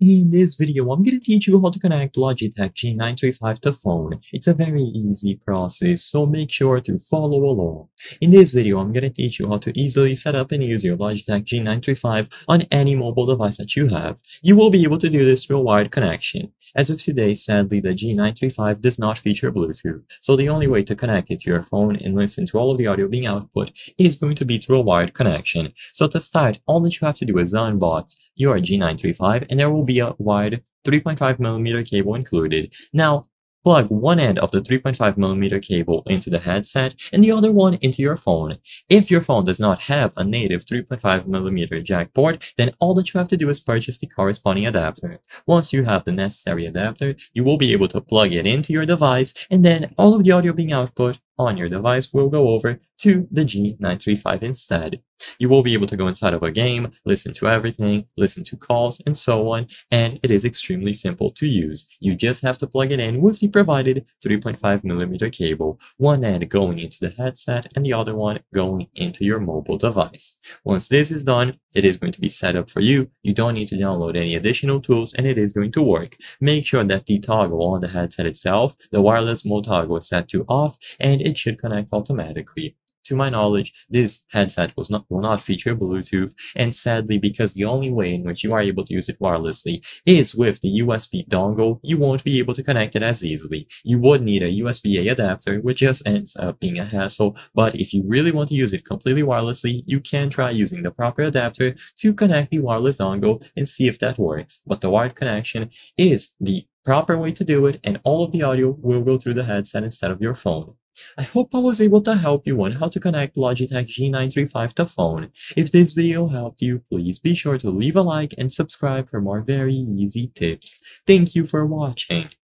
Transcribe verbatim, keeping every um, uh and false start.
In this video, I'm going to teach you how to connect Logitech G nine three five to phone. It's a very easy process, so make sure to follow along. In this video, I'm going to teach you how to easily set up and use your Logitech G nine three five on any mobile device that you have. You will be able to do this through a wired connection. As of today, sadly, the G nine three five does not feature Bluetooth, so the only way to connect it to your phone and listen to all of the audio being output is going to be through a wired connection. So to start, all that you have to do is unbox your G nine three five, and there will be be a wide three point five millimeter cable included. Now, plug one end of the three point five millimeter cable into the headset and the other one into your phone. If your phone does not have a native three point five millimeter jack port, then all that you have to do is purchase the corresponding adapter. Once you have the necessary adapter, you will be able to plug it into your device, and then all of the audio being output on your device will go over to the G nine three five instead. You will be able to go inside of a game, listen to everything, listen to calls, and so on, and it is extremely simple to use. You just have to plug it in with the provided three point five millimeter cable, one end going into the headset and the other one going into your mobile device. Once this is done, it is going to be set up for you. You don't need to download any additional tools, and it is going to work. Make sure that the toggle on the headset itself, the wireless mode toggle, is set to off, and it should connect automatically. To my knowledge, this headset was not, will not feature Bluetooth, and sadly, because the only way in which you are able to use it wirelessly is with the U S B dongle, you won't be able to connect it as easily. You would need a U S B A adapter, which just ends up being a hassle, but if you really want to use it completely wirelessly, you can try using the proper adapter to connect the wireless dongle and see if that works. But the wired connection is the proper way to do it, and all of the audio will go through the headset instead of your phone. I hope I was able to help you on how to connect Logitech G nine three five to phone. If this video helped you, please be sure to leave a like and subscribe for more very easy tips. Thank you for watching.